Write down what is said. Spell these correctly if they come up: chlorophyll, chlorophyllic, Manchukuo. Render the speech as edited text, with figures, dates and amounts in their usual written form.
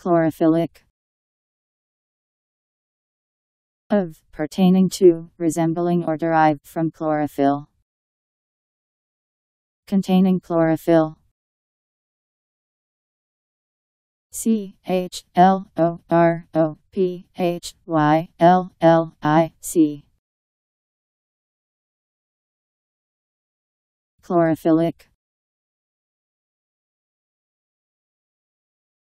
Chlorophyllic. Of, pertaining to, resembling or derived from chlorophyll. Containing chlorophyll. C-H-L-O-R-O-P-H-Y-L-L-I-C. Chlorophyllic.